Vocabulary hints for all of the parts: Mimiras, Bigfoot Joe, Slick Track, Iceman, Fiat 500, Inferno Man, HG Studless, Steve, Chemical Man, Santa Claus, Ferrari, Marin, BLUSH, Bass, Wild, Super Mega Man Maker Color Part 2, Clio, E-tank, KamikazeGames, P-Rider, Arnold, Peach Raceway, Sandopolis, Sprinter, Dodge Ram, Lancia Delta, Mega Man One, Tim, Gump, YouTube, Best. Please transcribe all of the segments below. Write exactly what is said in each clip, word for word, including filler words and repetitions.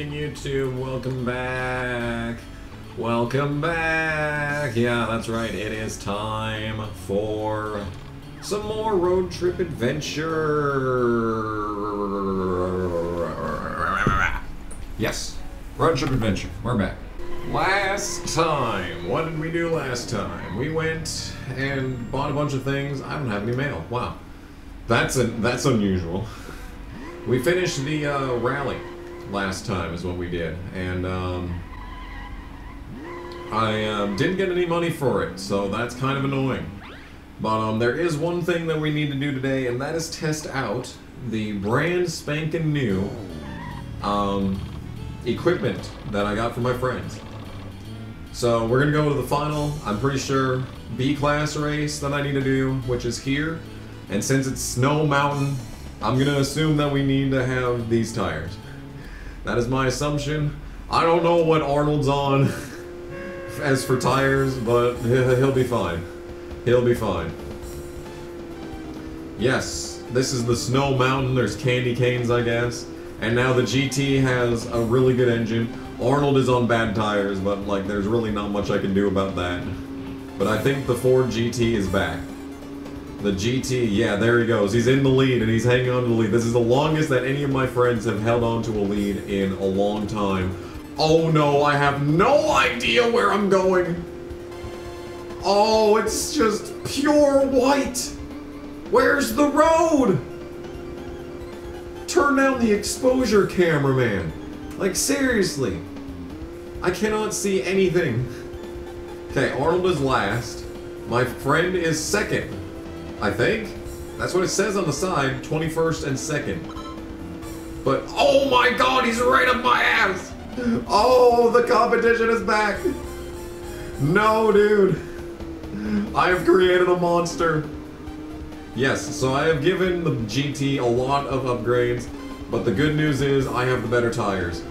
evening, YouTube. Welcome back. Welcome back. Yeah, that's right. It is time for some more road trip adventure. Yes, road trip adventure. We're back. Last time, what did we do last time? We went and bought a bunch of things. I don't have any mail. Wow, that's a, that's unusual. We finished the uh, rally last time is what we did, and um, I uh, didn't get any money for it, so that's kind of annoying. But um, there is one thing that we need to do today, and that is test out the brand spanking new um, equipment that I got from my friends. So we're gonna go to the final, I'm pretty sure, B-class race that I need to do, which is here, and since it's Snow Mountain, I'm going to assume that we need to have these tires. That is my assumption. I don't know what Arnold's on as for tires, but he'll be fine. He'll be fine. Yes, this is the Snow Mountain. There's candy canes, I guess. And now the G T has a really good engine. Arnold is on bad tires, but like, there's really not much I can do about that. But I think the Ford G T is back. The G T, yeah, there he goes. He's in the lead, and he's hanging on to the lead. This is the longest that any of my friends have held on to a lead in a long time. Oh, no, I have no idea where I'm going. Oh, it's just pure white. Where's the road? Turn down the exposure, cameraman. Like, seriously. I cannot see anything. Okay, Arnold is last. My friend is second. I think. That's what it says on the side, twenty-first and second. But, oh my god, he's right up my ass! Oh, the competition is back! No, dude! I have created a monster. Yes, so I have given the G T a lot of upgrades, but the good news is I have the better tires.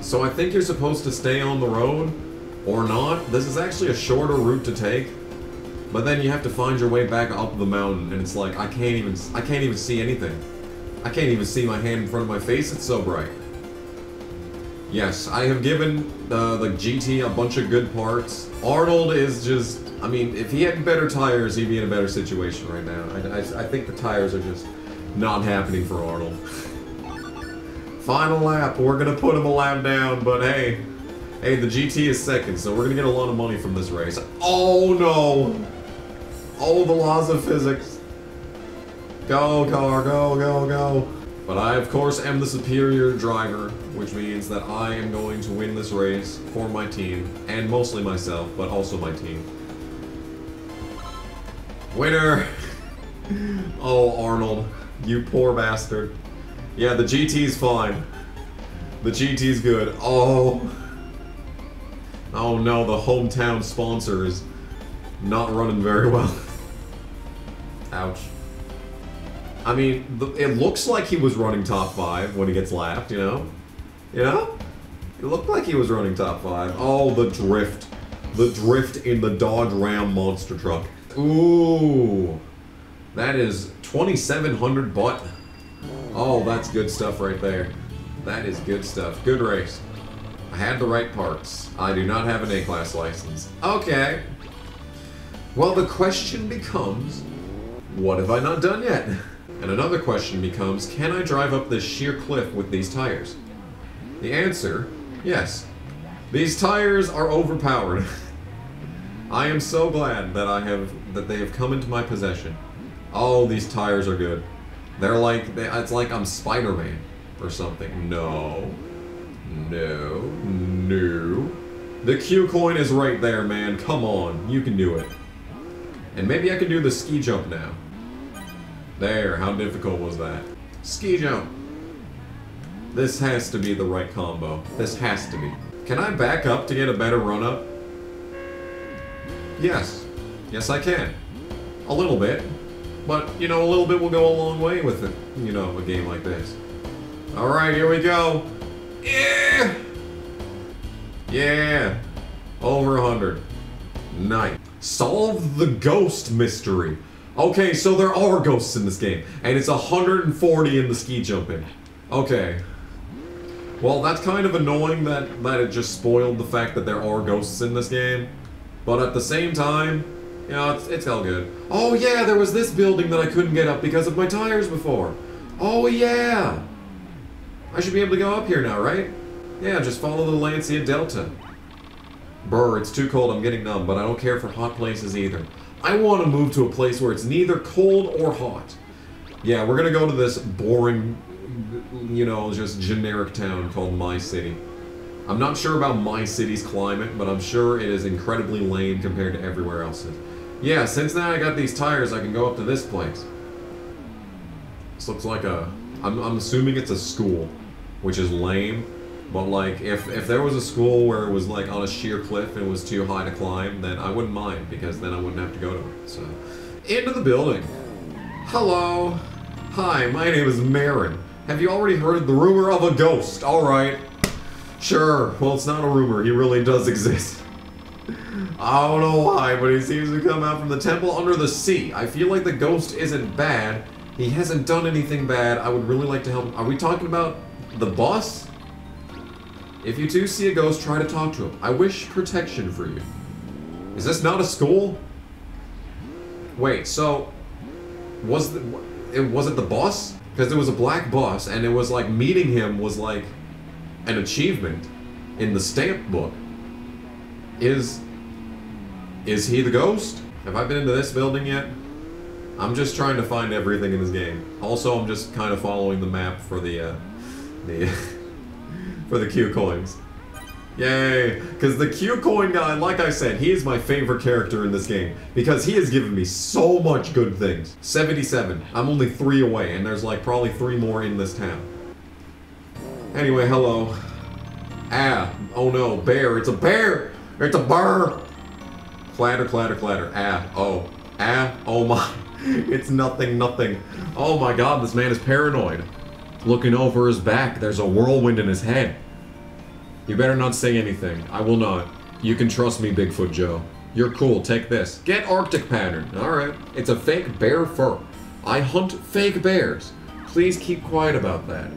So I think you're supposed to stay on the road, or not. This is actually a shorter route to take. But then you have to find your way back up the mountain, and it's like, I can't even, I can't even see anything. I can't even see my hand in front of my face, it's so bright. Yes, I have given uh, the G T a bunch of good parts. Arnold is just, I mean, if he had better tires, he'd be in a better situation right now. I, I, I think the tires are just not happening for Arnold. Final lap, we're gonna put him a lap down, but hey. Hey, the G T is second, so we're gonna get a lot of money from this race. Oh no! Oh, the laws of physics. Go, car, go, go, go. But I, of course, am the superior driver, which means that I am going to win this race for my team, and mostly myself, but also my team. Winner! Oh, Arnold, you poor bastard. Yeah, the G T's fine. The G T's good. Oh. Oh no, the hometown sponsor is not running very well. Ouch. I mean, the, it looks like he was running top five when he gets lapped, you know? You know? It looked like he was running top five. Oh, the drift. The drift in the Dodge Ram monster truck. Ooh. That is twenty-seven hundred butt. Oh, that's good stuff right there. That is good stuff. Good race. I had the right parts. I do not have an A-class license. Okay. Well, the question becomes, what have I not done yet? And another question becomes, can I drive up this sheer cliff with these tires? The answer, yes. These tires are overpowered. I am so glad that I have that they have come into my possession. Oh, these tires are good. They're like, they, it's like I'm Spider-Man or something. No. No, no. The Q-Coin is right there, man. Come on, you can do it. And maybe I can do the ski jump now. There, how difficult was that? Ski jump. This has to be the right combo. This has to be. Can I back up to get a better run-up? Yes. Yes, I can. A little bit. But, you know, a little bit will go a long way with it, you know, a game like this. Alright, here we go. Yeah! Yeah! Over one hundred. Nice. Solve the ghost mystery. Okay, so there are ghosts in this game, and it's one hundred forty in the ski jumping. Okay. Well, that's kind of annoying that, that it just spoiled the fact that there are ghosts in this game. But at the same time, you know, it's, it's all good. Oh yeah, there was this building that I couldn't get up because of my tires before. Oh yeah! I should be able to go up here now, right? Yeah, just follow the Lancia Delta. Brr, it's too cold, I'm getting numb, but I don't care for hot places either. I want to move to a place where it's neither cold or hot. Yeah, we're gonna go to this boring, you know, just generic town called My City. I'm not sure about My City's climate, but I'm sure it is incredibly lame compared to everywhere else. Yeah, since now I got these tires, I can go up to this place. This looks like a... I'm, I'm assuming it's a school, which is lame. But, like, if, if there was a school where it was, like, on a sheer cliff and it was too high to climb, then I wouldn't mind, because then I wouldn't have to go to it, so... Into the building! Hello! Hi, my name is Marin. Have you already heard of the rumor of a ghost? Alright. Sure. Well, it's not a rumor. He really does exist. I don't know why, but he seems to come out from the temple under the sea. I feel like the ghost isn't bad. He hasn't done anything bad. I would really like to help him. Are we talking about the boss? If you do see a ghost, try to talk to him. I wish protection for you. Is this not a school? Wait, so... Was the, it, was it the boss? Because there was a black boss, and it was like meeting him was like... an achievement in the stamp book. Is... Is he the ghost? Have I been into this building yet? I'm just trying to find everything in this game. Also, I'm just kind of following the map for the, uh... The... for the Q-Coins. Yay! Because the Q-Coin guy, like I said, he is my favorite character in this game. Because he has given me so much good things. seventy-seven. I'm only three away, and there's like probably three more in this town. Anyway, hello. Ah. Oh no, bear. It's a bear! It's a burr! Clatter, clatter, clatter. Ah. Oh. Ah. Oh my. It's nothing, nothing. Oh my god, this man is paranoid. Looking over his back, there's a whirlwind in his head. You better not say anything. I will not. You can trust me, Bigfoot Joe. You're cool. Take this. Get Arctic pattern. Alright. It's a fake bear fur. I hunt fake bears. Please keep quiet about that.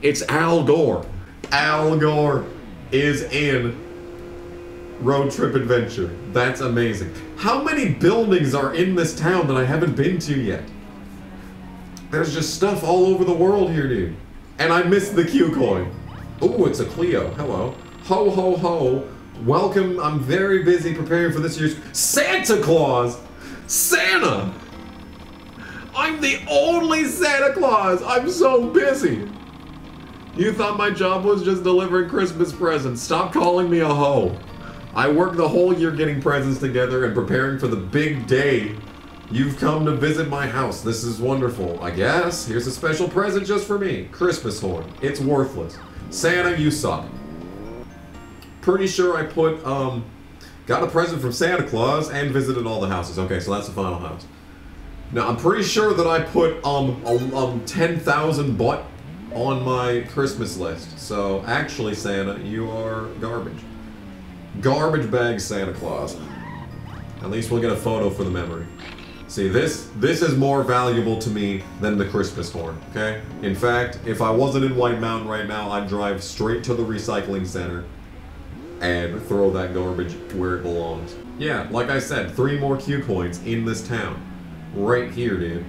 It's Al Gore. Al Gore is in Road Trip Adventure. That's amazing. How many buildings are in this town that I haven't been to yet? There's just stuff all over the world here, dude. And I missed the Q-Coin. Ooh, it's a Clio. Hello. Ho, ho, ho. Welcome. I'm very busy preparing for this year's... Santa Claus! Santa! I'm the only Santa Claus! I'm so busy! You thought my job was just delivering Christmas presents. Stop calling me a hoe. I work the whole year getting presents together and preparing for the big day. You've come to visit my house. This is wonderful, I guess. Here's a special present just for me. Christmas horn. It's worthless. Santa, you suck. Pretty sure I put, um, got a present from Santa Claus and visited all the houses. Okay, so that's the final house. Now, I'm pretty sure that I put, um, um, ten thousand baht on my Christmas list. So, actually, Santa, you are garbage. Garbage bag Santa Claus. At least we'll get a photo for the memory. See, this this is more valuable to me than the Christmas horn, okay? In fact, if I wasn't in White Mountain right now, I'd drive straight to the recycling center and throw that garbage where it belongs. Yeah, like I said, three more Q-Coins in this town. Right here, dude.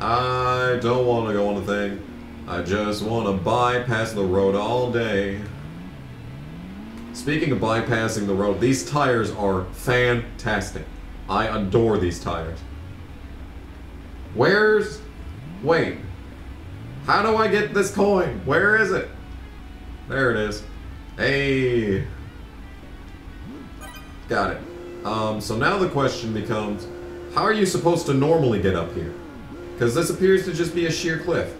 I don't want to go on a thing. I just want to bypass the road all day. Speaking of bypassing the road, these tires are fantastic. I adore these tires. Where's... Wait. How do I get this coin? Where is it? There it is. Hey. Got it. Um, so now the question becomes, how are you supposed to normally get up here? Because this appears to just be a sheer cliff.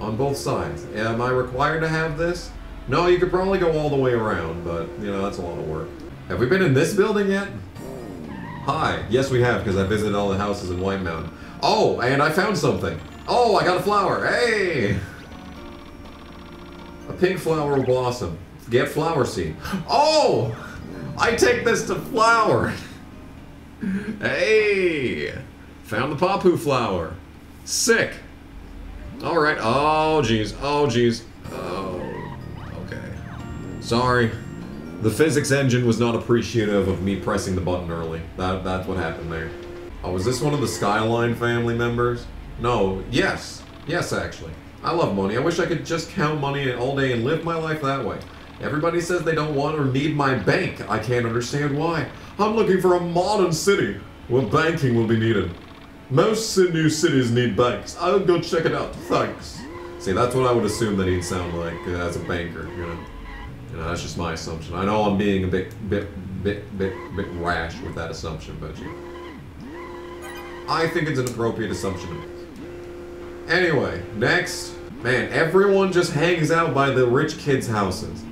On both sides. Am I required to have this? No, you could probably go all the way around, but, you know, that's a lot of work. Have we been in this building yet? Hi. Yes, we have, because I visited all the houses in White Mountain. Oh, and I found something. Oh, I got a flower. Hey! A pink flower blossom. Get flower seed. Oh! I take this to flower. Hey! Found the papu flower. Sick. Alright. Oh, jeez. Oh, jeez. Oh. Sorry. The physics engine was not appreciative of me pressing the button early. That, that's what happened there. Oh, is this one of the Skyline family members? No. Yes. Yes, actually. I love money. I wish I could just count money all day and live my life that way. Everybody says they don't want or need my bank. I can't understand why. I'm looking for a modern city where banking will be needed. Most new cities need banks. I'll go check it out. Thanks. See, that's what I would assume that he'd sound like uh, as a banker, you know? You know, that's just my assumption. I know I'm being a bit, bit, bit, bit, bit rash with that assumption, but you... I think it's an appropriate assumption. Anyway, next. Man, everyone just hangs out by the rich kids' houses.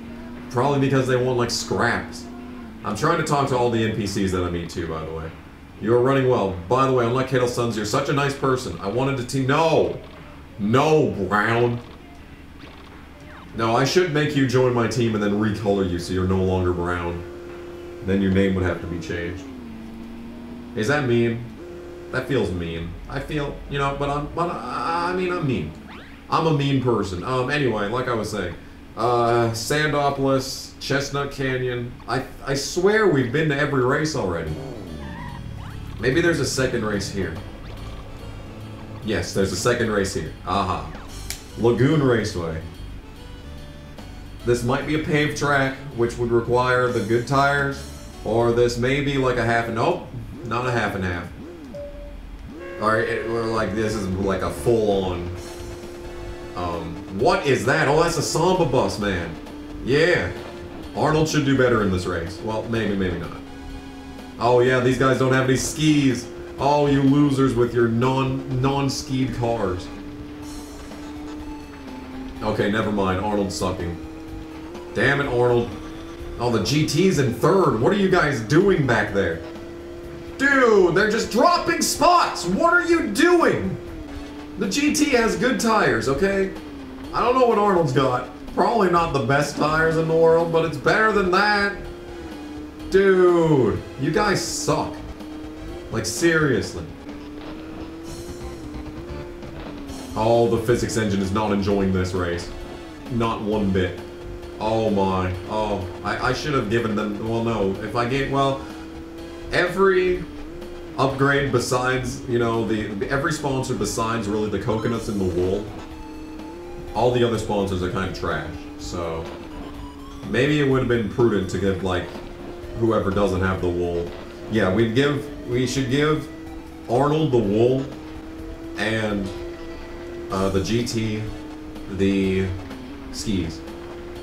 Probably because they want, like, scraps. I'm trying to talk to all the N P Cs that I meet too, by the way. You are running well. By the way, unlike Kittle Sons, you're such a nice person. I wanted to te- No! No, Brown! No, I should make you join my team and then recolor you so you're no longer brown. Then your name would have to be changed. Is that mean? That feels mean. I feel, you know, but I'm, but I, I mean, I'm mean. I'm a mean person. Um, anyway, like I was saying, uh, Sandopolis, Chestnut Canyon. I, I swear we've been to every race already. Maybe there's a second race here. Yes, there's a second race here. Aha. Lagoon Raceway. This might be a paved track, which would require the good tires, or this may be like a half and... Nope, not a half and half. Alright, like this is like a full-on... Um, what is that? Oh, that's a Samba bus, man. Yeah. Arnold should do better in this race. Well, maybe, maybe not. Oh yeah, these guys don't have any skis. Oh, you losers with your non, non-skied cars. Okay, never mind. Arnold's sucking. Damn it, Arnold. Oh, the G T's in third. What are you guys doing back there? Dude, they're just dropping spots. What are you doing? The G T has good tires, okay? I don't know what Arnold's got. Probably not the best tires in the world, but it's better than that. Dude, you guys suck. Like, seriously. Oh, the physics engine is not enjoying this race. Not one bit. Oh my. Oh, I, I should have given them... Well, no. If I gave... Well... Every upgrade besides, you know, the every sponsor besides really the coconuts and the wool, all the other sponsors are kind of trash. So maybe it would have been prudent to give like whoever doesn't have the wool. Yeah, we'd give we should give Arnold the wool and uh, the G T the skis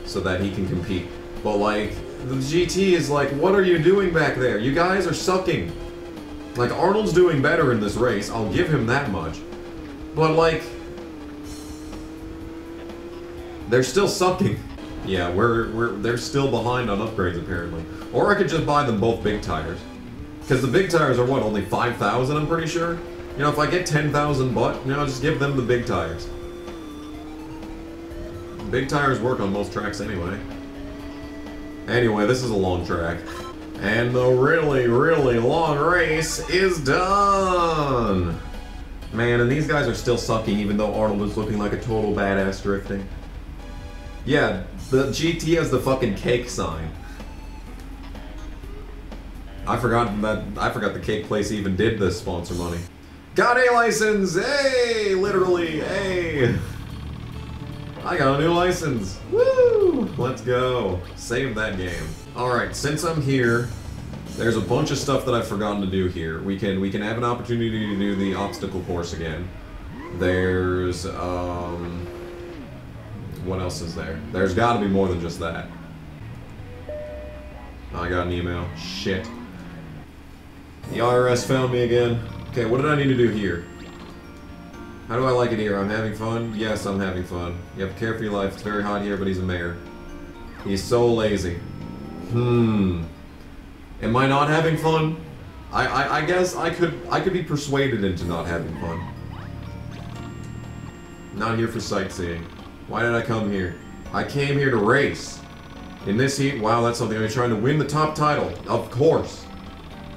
so that he can compete. But like. The G T is like, what are you doing back there? You guys are sucking. Like, Arnold's doing better in this race. I'll give him that much. But, like... They're still sucking. Yeah, we're, we're, they're still behind on upgrades, apparently. Or I could just buy them both big tires. Because the big tires are, what, only five thousand, I'm pretty sure? You know, if I get ten thousand butt, you know, just give them the big tires. Big tires work on most tracks anyway. Anyway, this is a long track. And the really, really long race is done! Man, and these guys are still sucking even though Arnold is looking like a total badass drifting. Yeah, the G T has the fucking cake sign. I forgot that, I forgot the cake place even did this sponsor money. Got a license! Hey! Literally, hey! I got a new license! Woo! Let's go. Save that game. Alright, since I'm here, there's a bunch of stuff that I've forgotten to do here. We can we can have an opportunity to do the obstacle course again. There's, um... what else is there? There's gotta be more than just that. Oh, I got an email. Shit. The I R S found me again. Okay, what did I need to do here? How do I like it here? I'm having fun? Yes, I'm having fun. You have to care for your life. It's very hot here, but he's a mayor. He's so lazy. Hmm. Am I not having fun? I, I, I guess I could I could be persuaded into not having fun. Not here for sightseeing. Why did I come here? I came here to race. In this heat, wow, that's something. I'm trying to win the top title. Of course.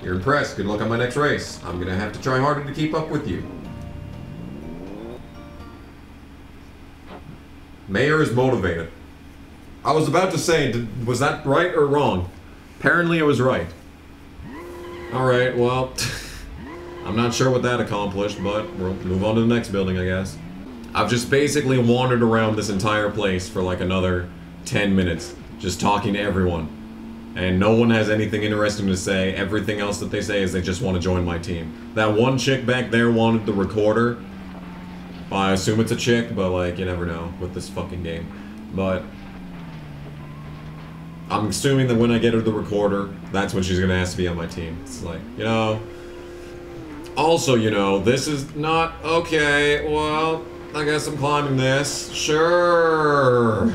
You're impressed. Good luck on my next race. I'm gonna have to try harder to keep up with you. Mayor is motivated. I was about to say, did, was that right or wrong? Apparently it was right. Alright, well, I'm not sure what that accomplished, but we'll move on to the next building, I guess. I've just basically wandered around this entire place for like another ten minutes, just talking to everyone. And no one has anything interesting to say. Everything else that they say is they just want to join my team. That one chick back there wanted the recorder. I assume it's a chick, but like, you never know with this fucking game. But I'm assuming that when I get her the recorder, that's when she's gonna ask to be on my team. It's like, you know. Also, you know, this is not okay. Well, I guess I'm climbing this. Sure.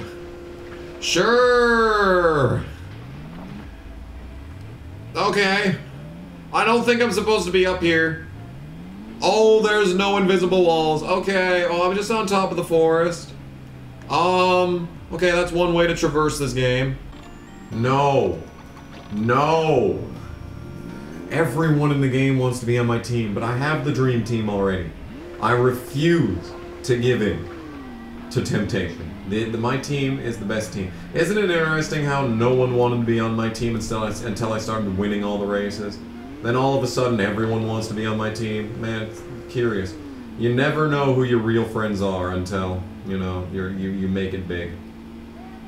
Sure. Okay. I don't think I'm supposed to be up here. Oh, there's no invisible walls. Okay. Oh, I'm just on top of the forest. Um, okay, that's one way to traverse this game. No. No. Everyone in the game wants to be on my team, but I have the dream team already. I refuse to give in to temptation. The, the, my team is the best team. Isn't it interesting how no one wanted to be on my team until I, until I started winning all the races? Then all of a sudden everyone wants to be on my team. Man, it's curious. You never know who your real friends are until, you know, you're, you, you make it big.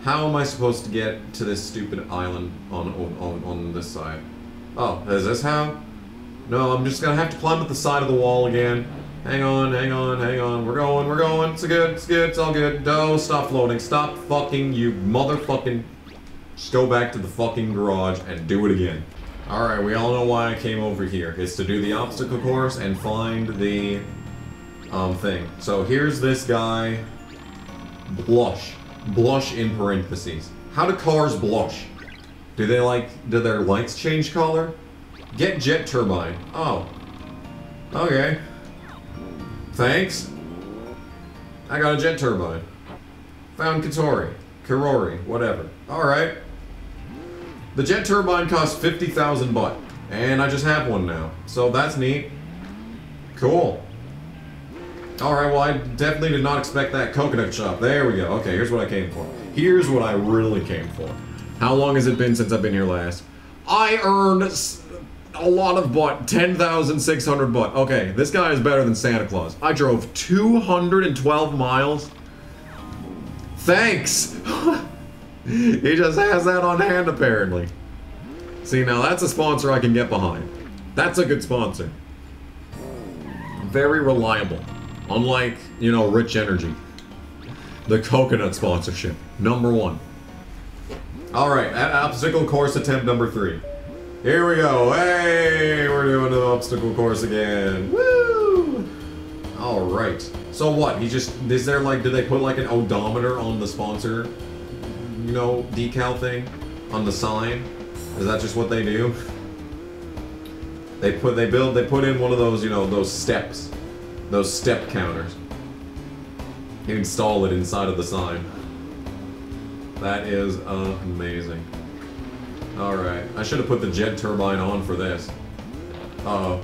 How am I supposed to get to this stupid island on, on, on this side? Oh, is this how? No, I'm just gonna have to climb up the side of the wall again. Hang on, hang on, hang on. We're going, we're going. It's good, it's good, it's all good. No, stop floating. Stop fucking, you motherfucking... Just go back to the fucking garage and do it again. Alright, we all know why I came over here. It's to do the obstacle course and find the... Um, thing. So here's this guy... Blush. Blush in parentheses. How do cars blush? Do they like... Do their lights change color? Get jet turbine. Oh. Okay. Thanks. I got a jet turbine. Found Katori. Karori. Whatever. Alright. The jet turbine costs fifty thousand baht. And I just have one now. So that's neat. Cool. Alright, well I definitely did not expect that coconut shop. There we go. Okay, here's what I came for. Here's what I really came for. How long has it been since I've been here last? I earned... a lot of butt, ten thousand six hundred butt. Okay, this guy is better than Santa Claus. I drove two hundred twelve miles. Thanks! He just has that on hand, apparently. See, now that's a sponsor I can get behind. That's a good sponsor. Very reliable. Unlike, you know, Rich Energy. The coconut sponsorship. Number one. Alright, obstacle course attempt number three. Here we go, hey, we're doing the obstacle course again, woo! Alright, so what, he just, is there like, do they put like an odometer on the sponsor, you know, decal thing, on the sign? Is that just what they do? They put, they build, they put in one of those, you know, those steps, those step counters. You install it inside of the sign. That is amazing. Alright, I should have put the jet turbine on for this. Uh-oh.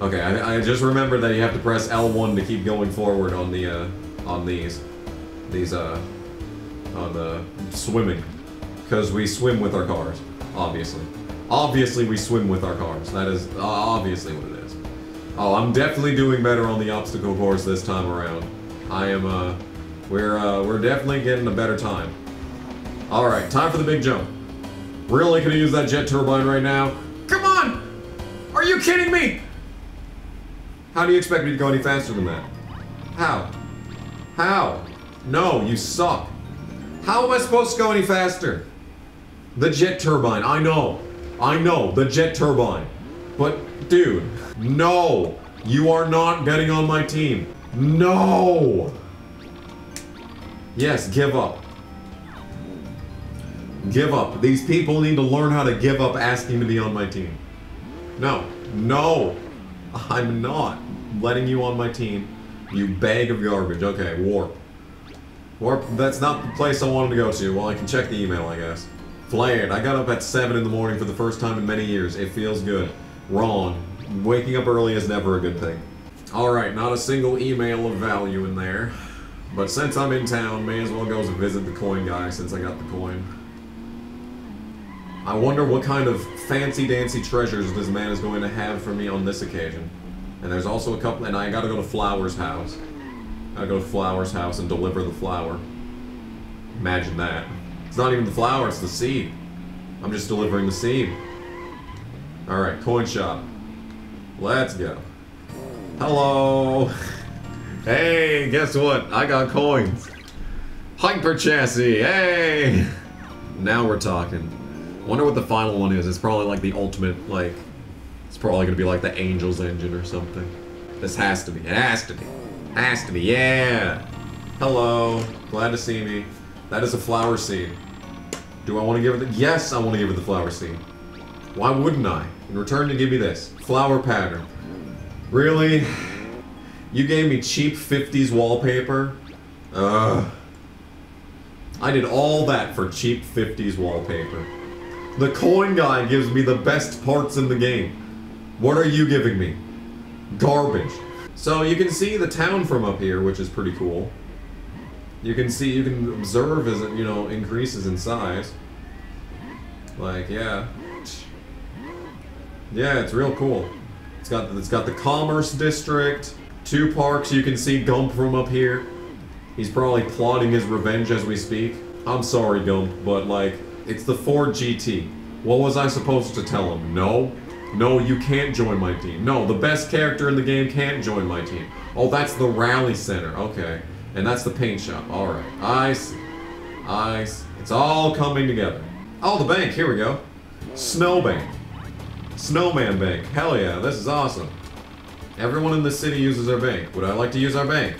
Okay, I, I just remembered that you have to press L one to keep going forward on the, uh, on these. These, uh, on the swimming. Because we swim with our cars, obviously. Obviously we swim with our cars, that is uh, obviously what it is. Oh, I'm definitely doing better on the obstacle course this time around. I am, uh, we're, uh, we're definitely getting a better time. Alright, time for the big jump. Really gonna use that jet turbine right now? Come on! Are you kidding me? How do you expect me to go any faster than that? How? How? No, you suck. How am I supposed to go any faster? The jet turbine, I know. I know, the jet turbine. But, dude, no. You are not getting on my team. No! Yes, give up. Give up. These people need to learn how to give up asking to be on my team. No. No. I'm not letting you on my team. You bag of garbage. Okay, warp. Warp, that's not the place I wanted to go to. Well, I can check the email, I guess. Flared. I got up at seven in the morning for the first time in many years. It feels good. Wrong. Waking up early is never a good thing. Alright, not a single email of value in there. But since I'm in town, may as well go and visit the coin guy since I got the coin. I wonder what kind of fancy-dancy treasures this man is going to have for me on this occasion. And there's also a couple, and I gotta go to Flower's house. Gotta go to Flower's house and deliver the flower. Imagine that. It's not even the flower, it's the seed. I'm just delivering the seed. Alright, coin shop. Let's go. Hello! Hey, guess what? I got coins. Hyper chassis, hey! Now we're talking. Wonder what the final one is. It's probably like the ultimate, like... It's probably gonna be like the Angel's Engine or something. This has to be. It has to be. Has to be, yeah! Hello. Glad to see me. That is a flower seed. Do I want to give her the- Yes, I want to give her the flower seed. Why wouldn't I? In return to give me this. Flower pattern. Really? You gave me cheap fifties wallpaper? Ugh. I did all that for cheap fifties wallpaper. The coin guy gives me the best parts in the game. What are you giving me? Garbage. So you can see the town from up here, which is pretty cool. You can see, you can observe as it, you know, increases in size. Like, yeah. Yeah, it's real cool. It's got, it's got the Commerce District. Two parks, you can see Gump from up here. He's probably plotting his revenge as we speak. I'm sorry, Gump, but like, it's the Ford G T. What was I supposed to tell him? No? No, you can't join my team. No, the best character in the game can't join my team. Oh, that's the Rally Center. Okay. And that's the paint shop. Alright. I see. I see. It's all coming together. Oh, the bank. Here we go. Snow Bank. Snowman Bank. Hell yeah, this is awesome. Everyone in the city uses our bank. Would I like to use our bank?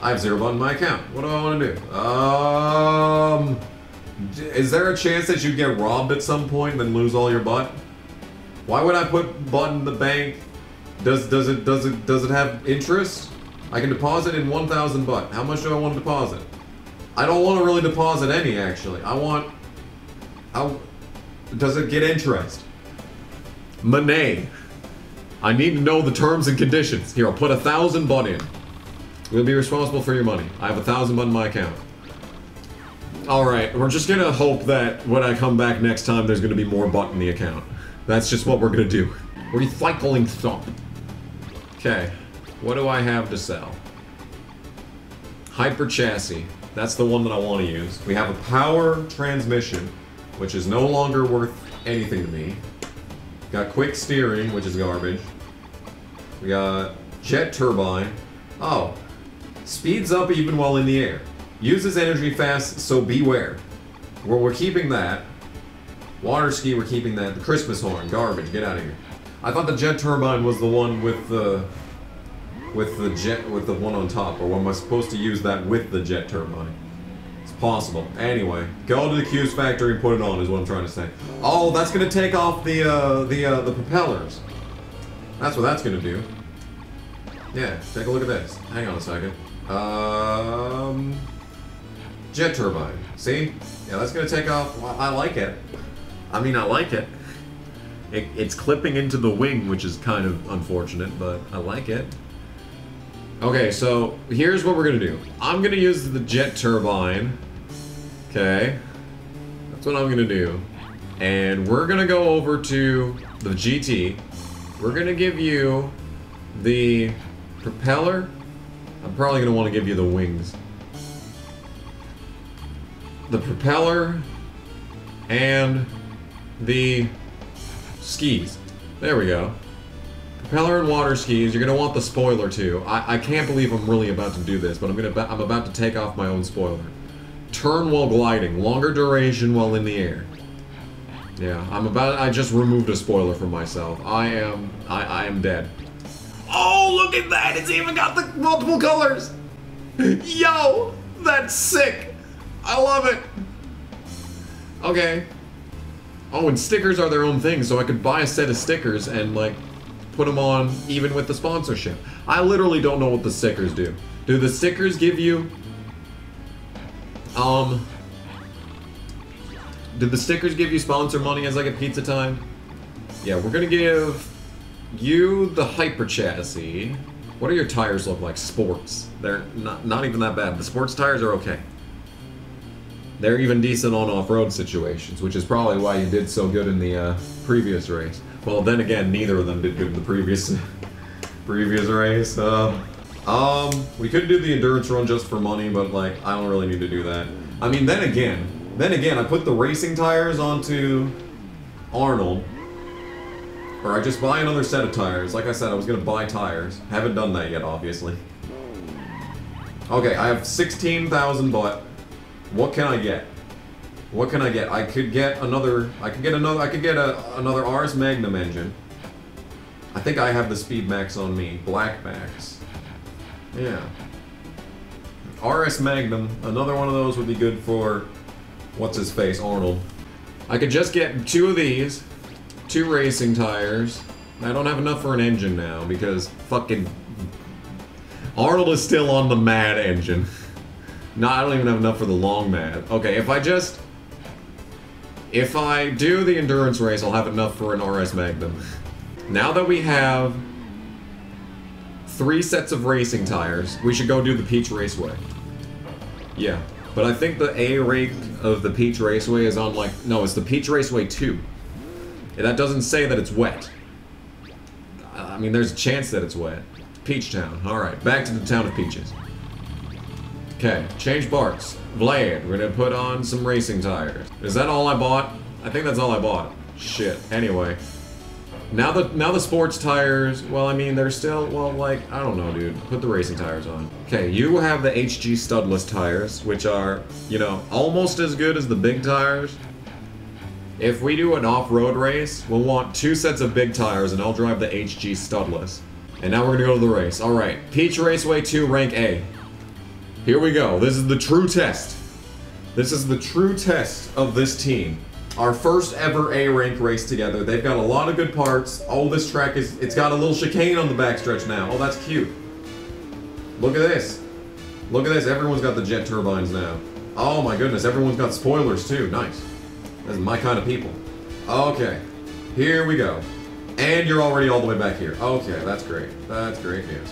I have zero bucks in my account. What do I want to do? Um... Is there a chance that you get robbed at some point and then lose all your butt? Why would I put butt in the bank? Does does it does it does it have interest? I can deposit in one thousand butt. How much do I want to deposit? I don't want to really deposit any, actually. I want... I, does it get interest? Money. I need to know the terms and conditions. Here, I'll put a thousand butt in. We'll be responsible for your money. I have a thousand butt in my account. Alright, we're just gonna hope that when I come back next time, there's gonna be more butt in the account. That's just what we're gonna do. Recycling thump. Okay. What do I have to sell? Hyper chassis. That's the one that I want to use. We have a power transmission, which is no longer worth anything to me. Got quick steering, which is garbage. We got jet turbine. Oh. Speeds up even while in the air. Uses energy fast, so beware. Well, we're keeping that. Water ski, we're keeping that. The Christmas horn. Garbage. Get out of here. I thought the jet turbine was the one with the... With the jet, with the one on top, or am I supposed to use that with the jet turbine? It's possible. Anyway, go to the Q's factory and put it on is what I'm trying to say. Oh, that's gonna take off the uh, the uh, the propellers. That's what that's gonna do. Yeah, take a look at this. Hang on a second. Um, jet turbine. See? Yeah, that's gonna take off. Well, I like it. I mean, I like it. it. It's clipping into the wing, which is kind of unfortunate, but I like it. Okay, so here's what we're gonna do. I'm gonna use the jet turbine. Okay. That's what I'm gonna do. And we're gonna go over to the G T. We're gonna give you the propeller. I'm probably gonna wanna give you the wings. The propeller and the skis. There we go. Propeller and water skis. You're gonna want the spoiler too. I, I can't believe I'm really about to do this, but I'm gonna I'm about to take off my own spoiler. Turn while gliding, longer duration while in the air. Yeah, I'm about. I just removed a spoiler from myself. I am. I I am dead. Oh, look at that! It's even got the multiple colors. Yo, that's sick. I love it. Okay. Oh, and stickers are their own thing, so I could buy a set of stickers and like. Put them on even with the sponsorship. I literally don't know what the stickers do. Do the stickers give you um did the stickers give you sponsor money as like a pizza time? Yeah, we're gonna give you the hyper chassis. What do your tires look like? Sports. They're not, not even that bad. The sports tires are okay. They're even decent on off-road situations, which is probably why you did so good in the uh, previous race. Well, then again, neither of them did good in the previous previous race. Uh, um, we could do the endurance run just for money, but like, I don't really need to do that. I mean, then again, then again, I put the racing tires onto Arnold, or I just buy another set of tires. Like I said, I was gonna buy tires. Haven't done that yet, obviously. Okay, I have sixteen thousand baht. What can I get? What can I get? I could get another. I could get another. I could get a, another R S Magnum engine. I think I have the Speed Max on me. Black Max. Yeah. R S Magnum. Another one of those would be good for what's his face, Arnold. I could just get two of these, two racing tires. I don't have enough for an engine now because fucking Arnold is still on the mad engine. No, I don't even have enough for the long mad. Okay, if I just... If I do the endurance race, I'll have enough for an R S Magnum. Now that we have three sets of racing tires, we should go do the Peach Raceway. Yeah, but I think the A rate of the Peach Raceway is on like... No, it's the Peach Raceway two. And that doesn't say that it's wet. I mean, there's a chance that it's wet. Peach Town. Alright, back to the town of peaches. Okay, change parts. Vlad, we're gonna put on some racing tires. Is that all I bought? I think that's all I bought. Shit. Anyway. Now the now the sports tires, well I mean they're still, well like, I don't know dude. Put the racing tires on. Okay, you have the H G Studless tires, which are, you know, almost as good as the big tires. If we do an off-road race, we'll want two sets of big tires and I'll drive the H G Studless. And now we're gonna go to the race. Alright, Peach Raceway two rank A. Here we go. This is the true test. This is the true test of this team. Our first ever A-rank race together. They've got a lot of good parts. Oh, this track is... It's got a little chicane on the backstretch now. Oh, that's cute. Look at this. Look at this. Everyone's got the jet turbines now. Oh, my goodness. Everyone's got spoilers, too. Nice. That's my kind of people. Okay. Here we go. And you're already all the way back here. Okay, that's great. That's great news.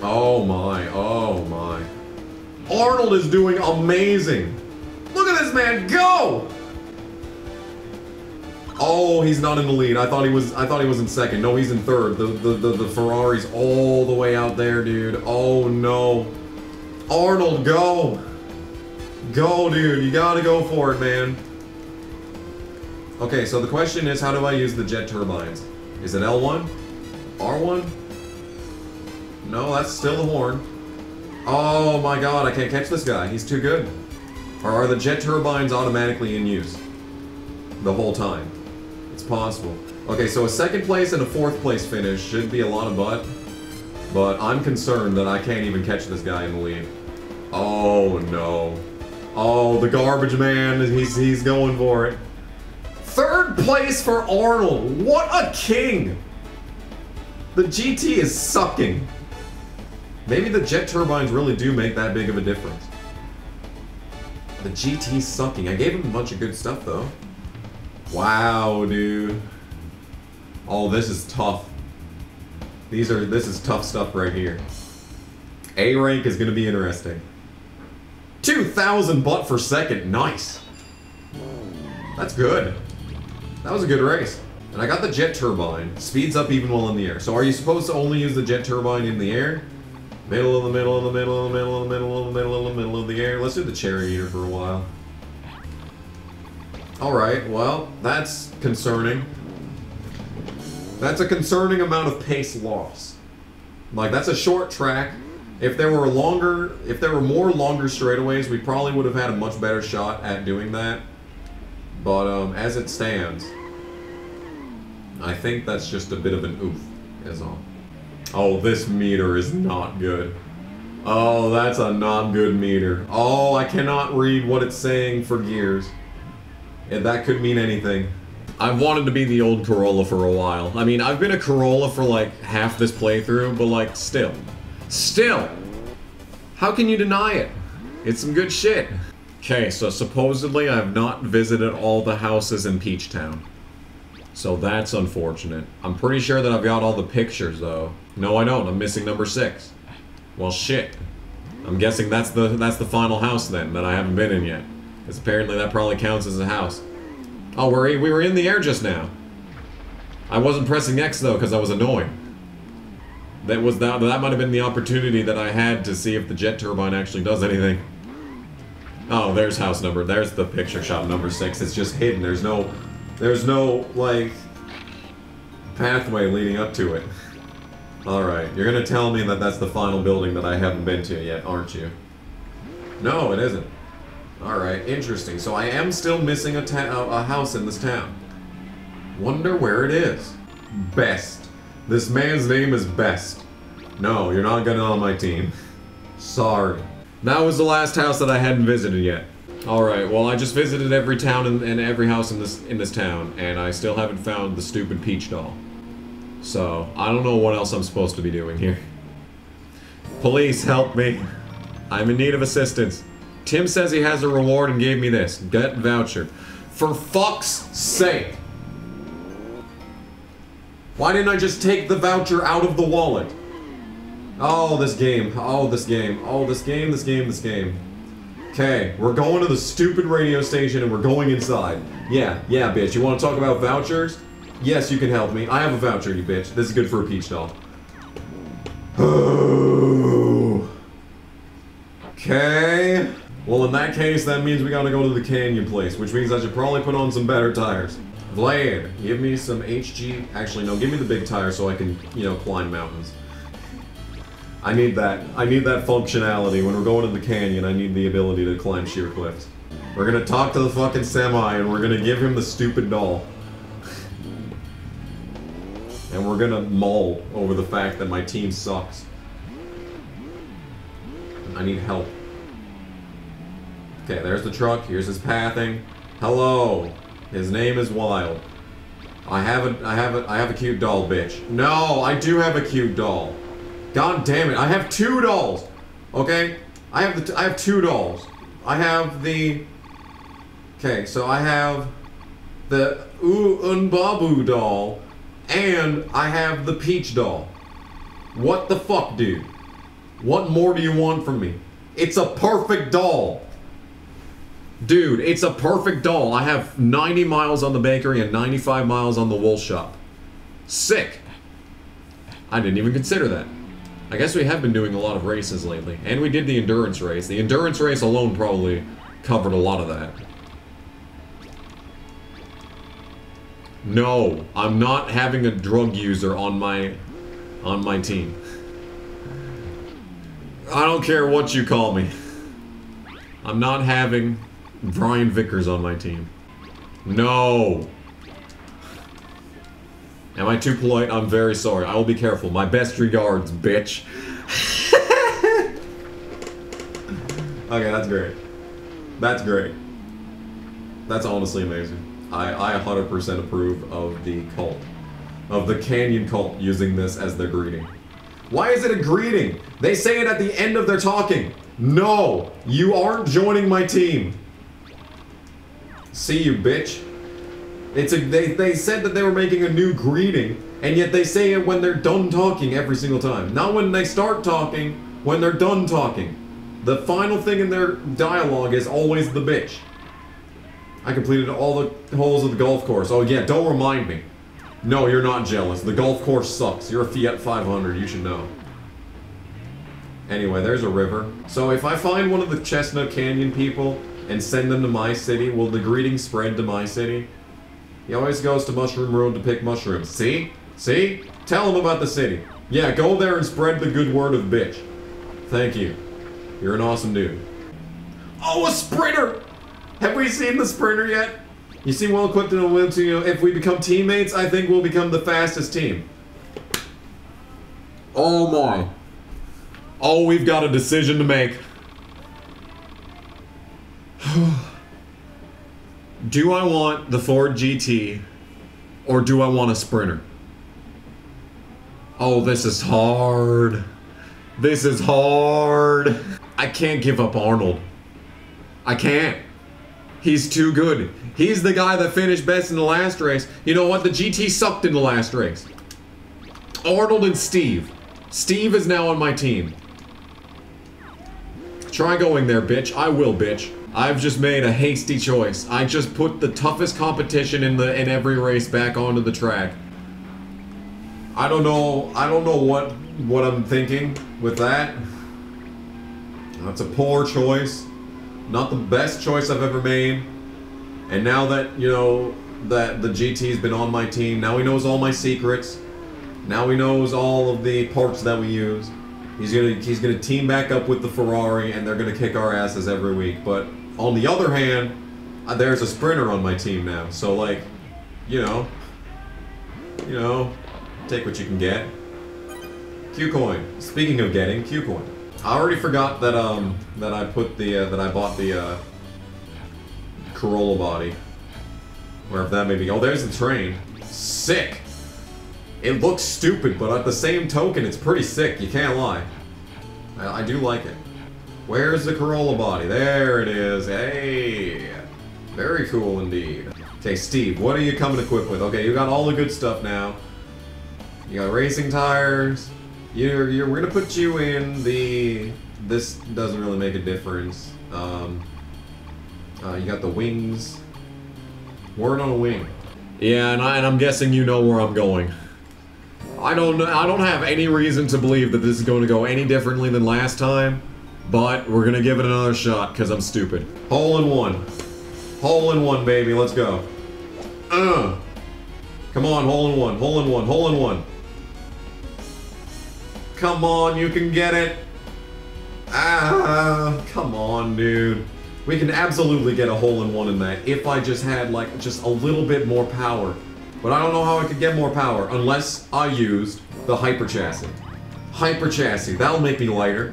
Oh my, oh my. Arnold is doing amazing. Look at this man go! Oh, he's not in the lead. I thought he was I thought he was in second. No, he's in third. The the the, the Ferrari's all the way out there, dude. Oh no. Arnold, go. Go, dude. You gotta go for it, man. Okay, so the question is, how do I use the jet turbines? Is it L one? R one? No, that's still the horn. Oh my god, I can't catch this guy. He's too good. Or are the jet turbines automatically in use? The whole time. It's possible. Okay, so a second place and a fourth place finish should be a lot of butt. But I'm concerned that I can't even catch this guy in the lead. Oh no. Oh, the garbage man. He's, he's going for it. Third place for Arnold. What a king. The G T is sucking. Maybe the jet turbines really do make that big of a difference. The G T's sucking. I gave him a bunch of good stuff, though. Wow, dude. Oh, this is tough. These are, this is tough stuff right here. A rank is gonna be interesting. two thousand baht for second, nice. That's good. That was a good race. And I got the jet turbine. Speeds up even while in the air. So are you supposed to only use the jet turbine in the air? Middle of the middle of the middle of the middle of the middle of the middle of the middle of the air. Let's do the cherry eater for a while. Alright, well, that's concerning. That's a concerning amount of pace loss. Like, that's a short track. If there were longer, if there were more longer straightaways, we probably would have had a much better shot at doing that. But, um, as it stands, I think that's just a bit of an oof, is all. Oh, this meter is not good. Oh, that's a not good meter. Oh, I cannot read what it's saying for gears. And that could mean anything. I've wanted to be the old Corolla for a while. I mean, I've been a Corolla for like half this playthrough, but like still. Still! How can you deny it? It's some good shit. Okay, so supposedly I've not visited all the houses in Peach Town. So that's unfortunate. I'm pretty sure that I've got all the pictures, though. No, I don't. I'm missing number six. Well, shit. I'm guessing that's the that's the final house, then, that I haven't been in yet. Because apparently that probably counts as a house. Oh, we're, we were in the air just now. I wasn't pressing X, though, because I was annoyed. That was that, that might have been the opportunity that I had to see if the jet turbine actually does anything. Oh, there's house number. There's the picture shot number six. It's just hidden. There's no... There's no, like... pathway leading up to it. Alright, you're gonna tell me that that's the final building that I haven't been to yet, aren't you? No, it isn't. Alright, interesting. So I am still missing a, a house in this town. Wonder where it is. Best. This man's name is Best. No, you're not getting on my team. Sorry. That was the last house that I hadn't visited yet. Alright, well I just visited every town and, and every house in this in this town, and I still haven't found the stupid peach doll. So, I don't know what else I'm supposed to be doing here. Police, help me. I'm in need of assistance. Tim says he has a reward and gave me this. Debt voucher. For fuck's sake! Why didn't I just take the voucher out of the wallet? Oh, this game. Oh, this game. Oh, this game, this game, this game. Okay, we're going to the stupid radio station and we're going inside. Yeah, yeah, bitch. You want to talk about vouchers? Yes, you can help me. I have a voucher, you bitch. This is good for a peach doll. Okay. Well, in that case, that means we gotta go to the canyon place, which means I should probably put on some better tires. Vlad, give me some H G... Actually, no, give me the big tire so I can, you know, climb mountains. I need that. I need that functionality. When we're going to the canyon, I need the ability to climb sheer cliffs. We're gonna talk to the fucking semi, and we're gonna give him the stupid doll. And we're gonna mull over the fact that my team sucks. I need help. Okay, there's the truck. Here's his pathing. Hello. His name is Wild. I have a, I have a, I have a cute doll, bitch. No, I do have a cute doll. God damn it! I have two dolls. Okay, I have the, t I have two dolls. I have the. Okay, so I have the Ooh Unbabu doll. And I have the peach doll. What the fuck, dude? What more do you want from me? It's a perfect doll. Dude, it's a perfect doll. I have ninety miles on the bakery and ninety-five miles on the wool shop. Sick. I didn't even consider that. I guess we have been doing a lot of races lately. And we did the endurance race. The endurance race alone probably covered a lot of that. No, I'm not having a drug user on my, on my team. I don't care what you call me. I'm not having Brian Vickers on my team. No. Am I too polite? I'm very sorry. I will be careful. My best regards, bitch. Okay, that's great. That's great. That's honestly amazing. I, I one hundred percent approve of the cult. Of the canyon cult using this as their greeting. Why is it a greeting? They say it at the end of their talking. No, you aren't joining my team. See you, bitch. It's a, they, they said that they were making a new greeting, and yet they say it when they're done talking every single time. Not when they start talking, when they're done talking. The final thing in their dialogue is always the bitch. I completed all the holes of the golf course. Oh yeah, don't remind me. No, you're not jealous. The golf course sucks. You're a Fiat five hundred, you should know. Anyway, there's a river. So if I find one of the Chestnut Canyon people and send them to My City, will the greeting spread to My City? He always goes to Mushroom Road to pick mushrooms. See? See? Tell him about the city. Yeah, go there and spread the good word of bitch. Thank you. You're an awesome dude. Oh, a Sprinter! Have we seen the Sprinter yet? You seem well equipped and willing to, you know, if we become teammates, I think we'll become the fastest team. Oh my. Oh, we've got a decision to make. Do I want the Ford G T or do I want a Sprinter? Oh, this is hard. This is hard. I can't give up Arnold. I can't. He's too good. He's the guy that finished best in the last race. You know what? The G T sucked in the last race. Arnold and Steve. Steve is now on my team. Try going there, bitch. I will, bitch. I've just made a hasty choice. I just put the toughest competition in the in every race back onto the track. I don't know. I don't know what what I'm thinking with that. That's a poor choice. Not the best choice I've ever made. And now that, you know, that the G T's been on my team, now he knows all my secrets. Now he knows all of the parts that we use. He's gonna he's gonna team back up with the Ferrari, and they're gonna kick our asses every week. But on the other hand, there's a Sprinter on my team now. So like, you know, you know, take what you can get. Q-Coin. Speaking of getting Q-Coin, I already forgot that um that I put the uh, that I bought the uh, Corolla body, wherever that may be. Oh, there's the train. Sick. It looks stupid, but at the same token, it's pretty sick. You can't lie. I, I do like it. Where's the Corolla body? There it is. Hey, very cool indeed. Okay, Steve, what are you coming equipped with? Okay, you got all the good stuff now. You got racing tires. You're, you're, we're gonna put you in the. This doesn't really make a difference. Um, uh, you got the wings. Word on a wing. Yeah, and, I, and I'm guessing you know where I'm going. I don't know. I don't have any reason to believe that this is going to go any differently than last time, but we're gonna give it another shot because I'm stupid. Hole in one. Hole in one, baby. Let's go. Uh. Come on, hole in one. Hole in one. Hole in one. Come on, you can get it. Ah, come on, dude. We can absolutely get a hole in one in that if I just had like just a little bit more power. But I don't know how I could get more power unless I used the hyper chassis. Hyper chassis, that'll make me lighter.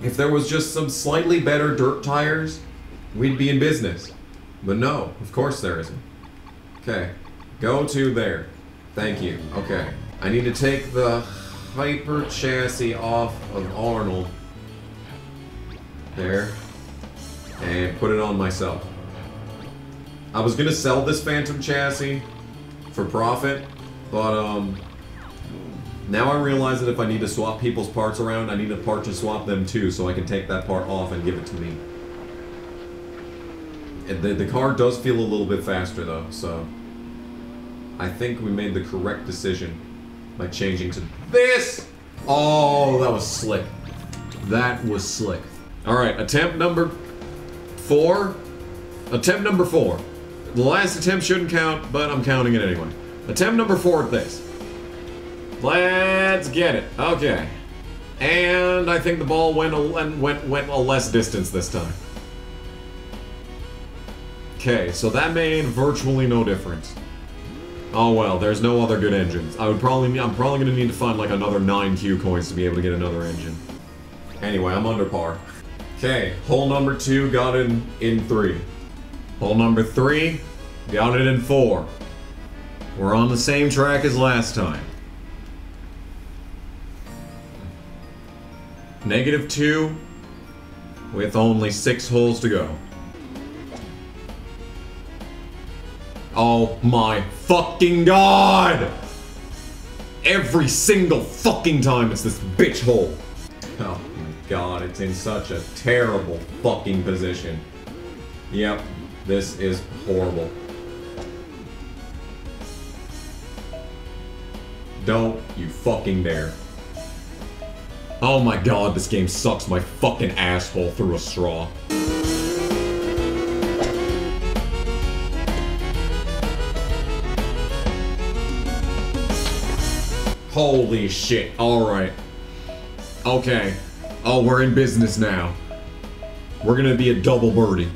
If there was just some slightly better dirt tires, we'd be in business. But no, of course there isn't. Okay, go to there. Thank you. Okay. I need to take the hyper chassis off of Arnold. There. And put it on myself. I was gonna sell this Phantom chassis for profit, but um, now I realize that if I need to swap people's parts around, I need a part to swap them too, so I can take that part off and give it to me. And the, the car does feel a little bit faster though, so I think we made the correct decision by changing to this. Oh, that was slick. That was slick. All right, attempt number four. Attempt number four. The last attempt shouldn't count, but I'm counting it anyway. Attempt number four at this. Let's get it. Okay. And I think the ball went a, went, went a less distance this time. Okay, so that made virtually no difference. Oh well, there's no other good engines. I would probably, I'm probably going to need to find like another nine Q coins to be able to get another engine. Anyway, I'm under par. Okay, hole number two got in in three. Hole number three, got it in four. We're on the same track as last time. Negative two, with only six holes to go. Oh my fucking god! Every single fucking time it's this bitch hole. Oh my god, it's in such a terrible fucking position. Yep. This is horrible. Don't you fucking dare. Oh my god, this game sucks my fucking asshole through a straw. Holy shit, alright. Okay. Oh, we're in business now. We're gonna be a double birdie.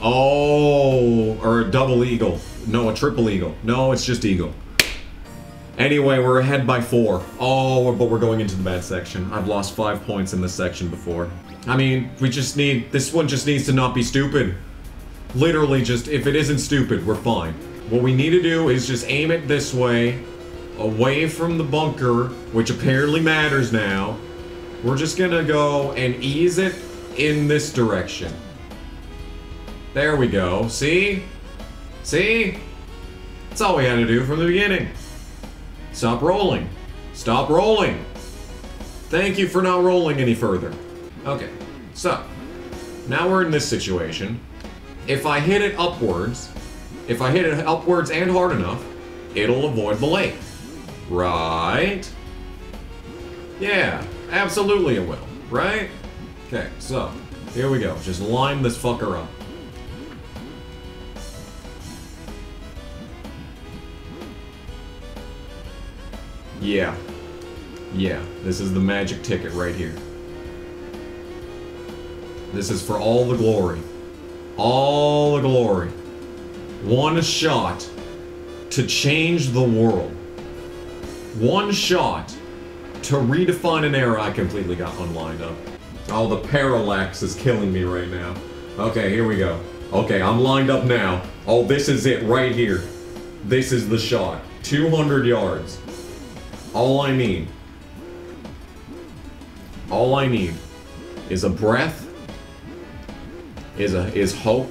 Oh, or a double eagle. No, a triple eagle. No, it's just eagle. Anyway, we're ahead by four. Oh, but we're going into the bad section. I've lost five points in this section before. I mean, we just need, this one just needs to not be stupid. Literally just, if it isn't stupid, we're fine. What we need to do is just aim it this way, away from the bunker, which apparently matters now. We're just gonna go and ease it in this direction. There we go. See? See? That's all we had to do from the beginning. Stop rolling. Stop rolling. Thank you for not rolling any further. Okay, so now we're in this situation. If I hit it upwards, if I hit it upwards and hard enough, it'll avoid the lake. Right? Yeah, absolutely it will, right? Okay, so here we go. Just line this fucker up. Yeah. Yeah, this is the magic ticket right here. This is for all the glory. All the glory. One shot to change the world. One shot to redefine an era. I completely got one lined up. Oh, the parallax is killing me right now. Okay, here we go. Okay, I'm lined up now. Oh, this is it right here. This is the shot. two hundred yards. All I need. All I need is a breath, is a is hope,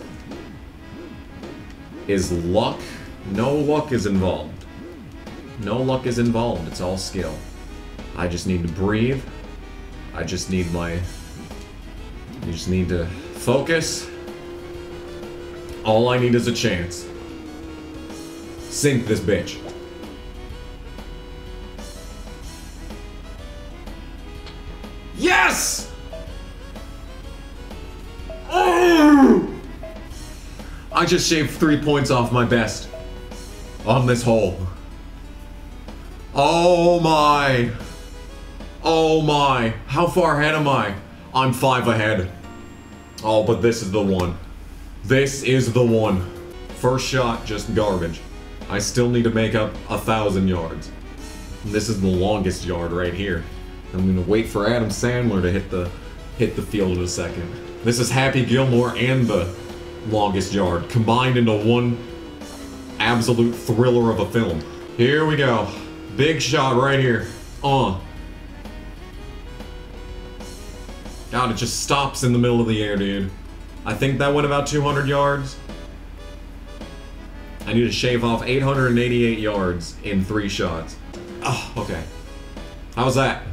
is luck. No luck is involved. No luck is involved. It's all skill. I just need to breathe. I just need my. You just need to focus. All I need is a chance. Sink this bitch. Yes! Oh! I just shaved three points off my best on this hole. Oh my. Oh my. How far ahead am I? I'm five ahead. Oh, but this is the one. This is the one. First shot, just garbage. I still need to make up a thousand yards. This is the longest yard right here. I'm gonna wait for Adam Sandler to hit the hit the field in a second. This is Happy Gilmore and the longest yard combined into one absolute thriller of a film. Here we go. Big shot right here. Uh. God, it just stops in the middle of the air, dude. I think that went about two hundred yards. I need to shave off eight hundred eighty-eight yards in three shots. Oh, okay. How's that?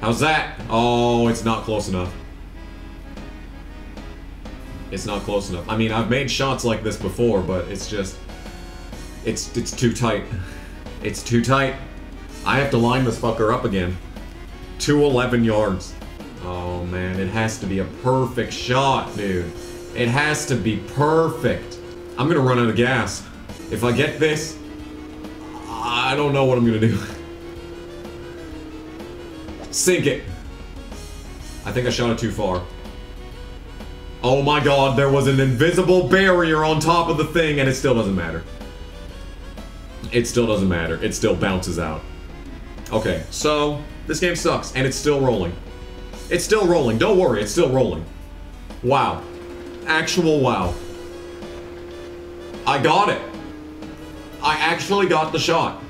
How's that? Oh, it's not close enough. It's not close enough. I mean, I've made shots like this before, but it's just... It's it's too tight. It's too tight. I have to line this fucker up again. two eleven yards. Oh, man, it has to be a perfect shot, dude. It has to be perfect. I'm gonna run out of gas. If I get this, I don't know what I'm gonna do. Sink it. I think I shot it too far. Oh my god, there was an invisible barrier on top of the thing and it still doesn't matter. It still doesn't matter. It still bounces out. Okay, so this game sucks and it's still rolling. It's still rolling. Don't worry, it's still rolling. Wow. Actual wow. I got it. I actually got the shot.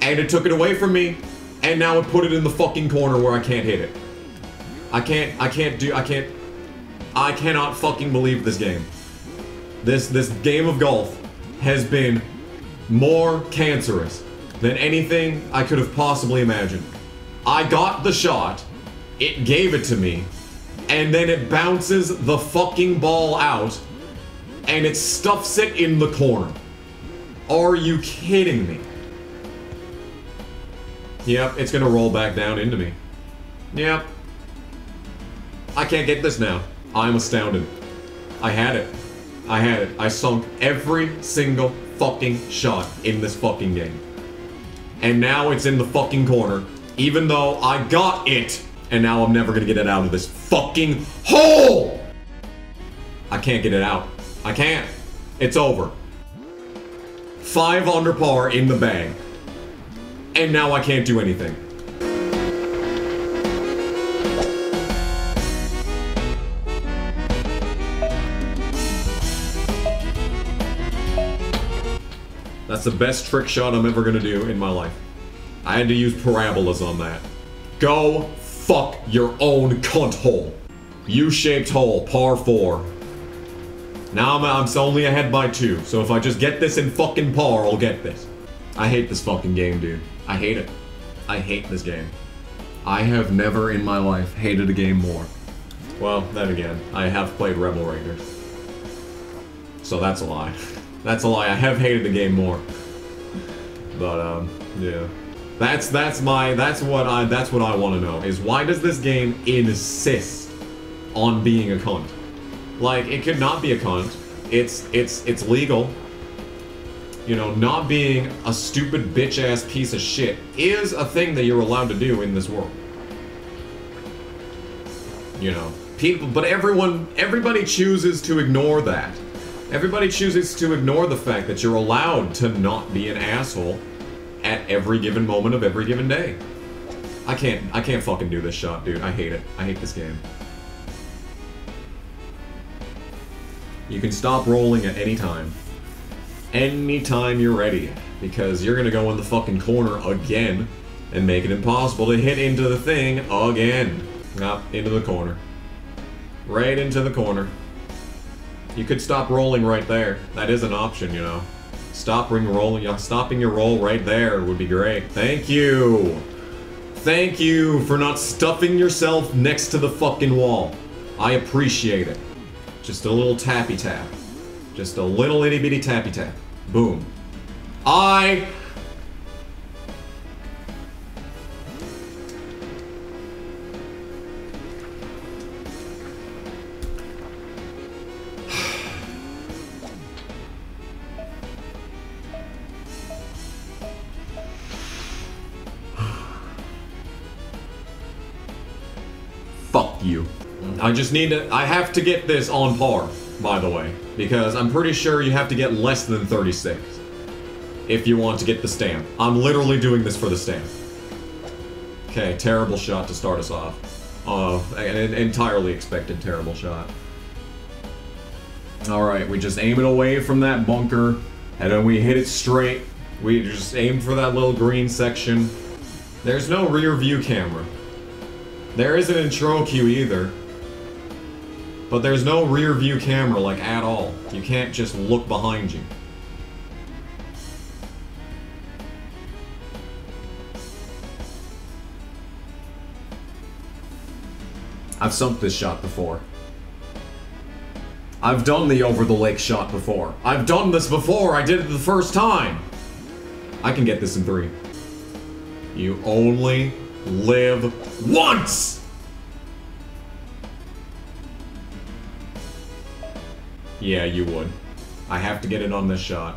And it took it away from me. And now it put it in the fucking corner where I can't hit it. I can't, I can't do, I can't, I cannot fucking believe this game. This, this game of golf has been more cancerous than anything I could have possibly imagined. I got the shot, it gave it to me, and then it bounces the fucking ball out, and it stuffs it in the corner. Are you kidding me? Yep, it's gonna roll back down into me. Yep. I can't get this now. I'm astounded. I had it. I had it. I sunk every single fucking shot in this fucking game. And now it's in the fucking corner, even though I got it. And now I'm never gonna get it out of this fucking hole! I can't get it out. I can't. It's over. Five under par in the bag. And now I can't do anything. That's the best trick shot I'm ever gonna do in my life. I had to use parabolas on that. Go fuck your own cunt hole. U-shaped hole, par four. Now I'm, I'm only ahead by two, so if I just get this in fucking par, I'll get this. I hate this fucking game, dude. I hate it. I hate this game. I have never in my life hated a game more. Well, then again, I have played Rebel Raiders. So that's a lie. That's a lie. I have hated the game more. But um, yeah. That's that's my that's what I that's what I want to know is, why does this game insist on being a cunt? Like, it could not be a cunt. It's it's it's legal. You know, not being a stupid bitch-ass piece of shit is a thing that you're allowed to do in this world. You know, people, but everyone, everybody chooses to ignore that. Everybody chooses to ignore the fact that you're allowed to not be an asshole at every given moment of every given day. I can't, I can't fucking do this shot, dude. I hate it. I hate this game. You can stop rolling at any time. Anytime you're ready, because you're gonna go in the fucking corner again and make it impossible to hit into the thing again. Up, into the corner. Right into the corner. You could stop rolling right there. That is an option, you know. Stopping rolling, stopping your roll right there would be great. Thank you. Thank you for not stuffing yourself next to the fucking wall. I appreciate it. Just a little tappy tap. Just a little itty bitty tappy tap. Boom. I... Fuck you. I just need to... I have to get this on par, by the way. Because I'm pretty sure you have to get less than thirty-six if you want to get the stamp. I'm literally doing this for the stamp. Okay, terrible shot to start us off. Uh, an, an entirely expected terrible shot. Alright, we just aim it away from that bunker, and then we hit it straight. We just aim for that little green section. There's no rear view camera. There isn't in Tro Q either. But there's no rear view camera, like, at all. You can't just look behind you. I've sunk this shot before. I've done the over the lake shot before. I've done this before! I did it the first time! I can get this in three. You only live once! Yeah, you would. I have to get it on this shot.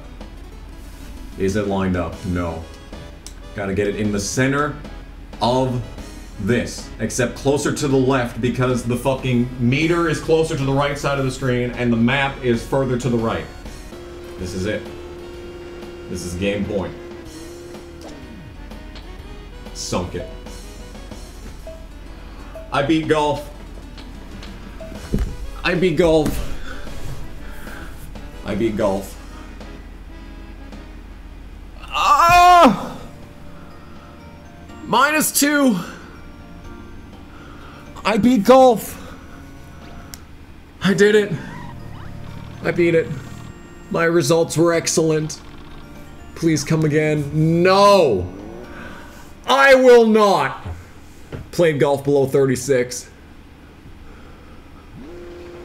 Is it lined up? No. Gotta get it in the center of this, except closer to the left, because the fucking meter is closer to the right side of the screen and the map is further to the right. This is it. This is game point. Sunk it. I beat golf. I beat golf. I beat golf. Ah! Minus two! I beat golf! I did it. I beat it. My results were excellent. Please come again. No! I will not! Played golf below thirty-six.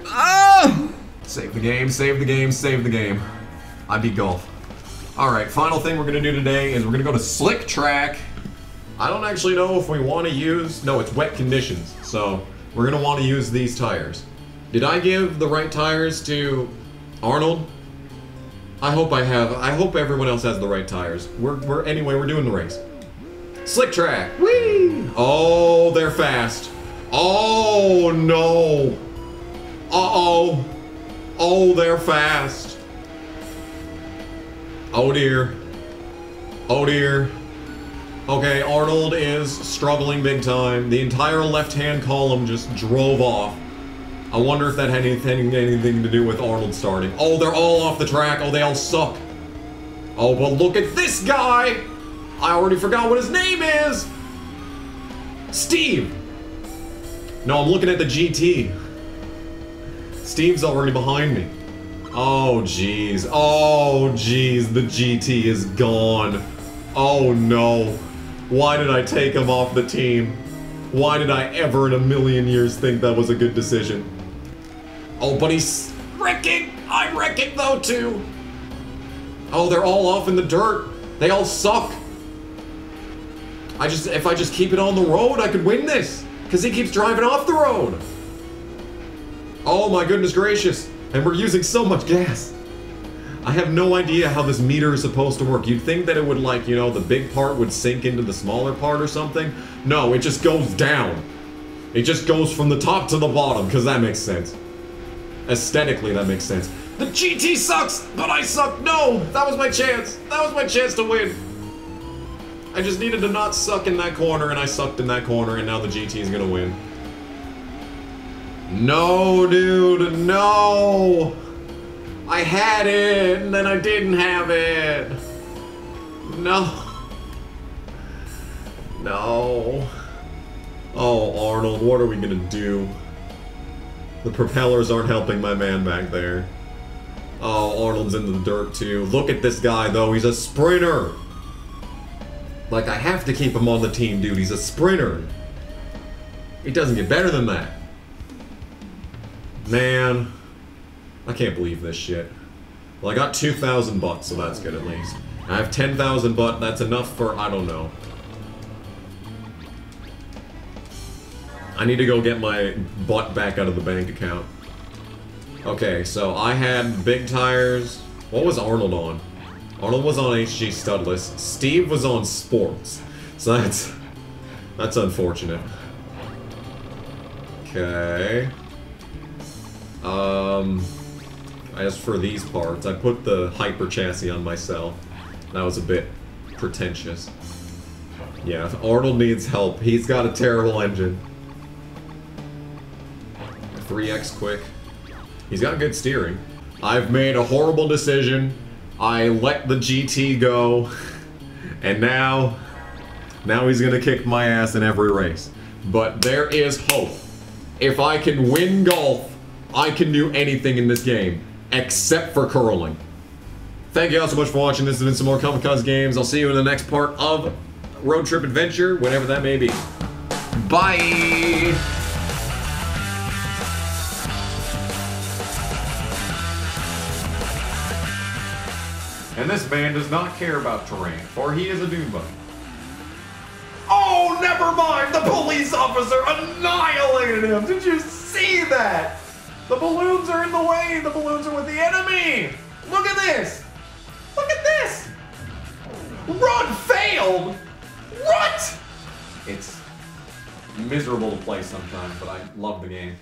Ah! Save the game, save the game, save the game. I beat golf. Alright, final thing we're gonna do today is we're gonna go to Slick Track. I don't actually know if we want to use... No, it's wet conditions, so we're gonna want to use these tires. Did I give the right tires to Arnold? I hope I have. I hope everyone else has the right tires. We're, we're anyway, we're doing the race. Slick Track! Whee! Oh, they're fast. Oh, no. Uh-oh. Oh, they're fast. Oh dear. Oh dear. Okay, Arnold is struggling big time. The entire left-hand column just drove off. I wonder if that had anything, anything to do with Arnold starting. Oh, they're all off the track. Oh, they all suck. Oh, but look at this guy. I already forgot what his name is. Steve. No, I'm looking at the G T. Steve's already behind me. Oh jeez, oh jeez, the G T is gone. Oh no, why did I take him off the team? Why did I ever in a million years think that was a good decision? Oh, but he's wrecking! I'm wrecking though too! Oh, they're all off in the dirt. They all suck. I just, if I just keep it on the road, I could win this. Because he keeps driving off the road. Oh my goodness gracious. And we're using so much gas. I have no idea how this meter is supposed to work. You'd think that it would, like, you know, the big part would sink into the smaller part or something. No, it just goes down. It just goes from the top to the bottom, because that makes sense. Aesthetically, that makes sense. The G T sucks, but I suck. No, that was my chance. That was my chance to win. I just needed to not suck in that corner, and I sucked in that corner, and now the G T is going to win. No, dude, no. I had it, and then I didn't have it. No. No. Oh, Arnold, what are we gonna do? The propellers aren't helping my man back there. Oh, Arnold's in the dirt too. Look at this guy though, he's a sprinter. Like, I have to keep him on the team, dude, he's a sprinter. It doesn't get better than that. Man. I can't believe this shit. Well, I got two thousand bucks, so that's good at least. I have ten thousand bucks, that's enough for, I don't know. I need to go get my butt back out of the bank account. Okay, so I had big tires. What was Arnold on? Arnold was on H G Studless. Steve was on Sports. So that's... that's unfortunate. Okay. Um... As for these parts, I put the hyper chassis on myself. That was a bit pretentious. Yeah, if Arnold needs help, he's got a terrible engine. three X quick. He's got good steering. I've made a horrible decision. I let the G T go. And now... now he's gonna kick my ass in every race. But there is hope. If I can win golf, I can do anything in this game. Except for curling. Thank you all so much for watching. This has been some more Kamikaze Games. I'll see you in the next part of Road Trip Adventure, whatever that may be. Bye! And this man does not care about terrain, for he is a dune buggy. Oh, never mind! The police officer annihilated him! Did you see that? The balloons are in the way! The balloons are with the enemy! Look at this! Look at this! Run failed! What? It's miserable to play sometimes, but I love the game.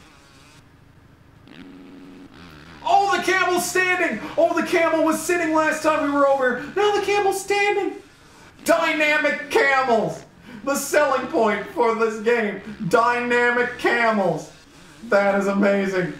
Oh, the camel's standing! Oh, the camel was sitting last time we were over! Now the camel's standing! Dynamic camels! The selling point for this game. Dynamic camels. That is amazing.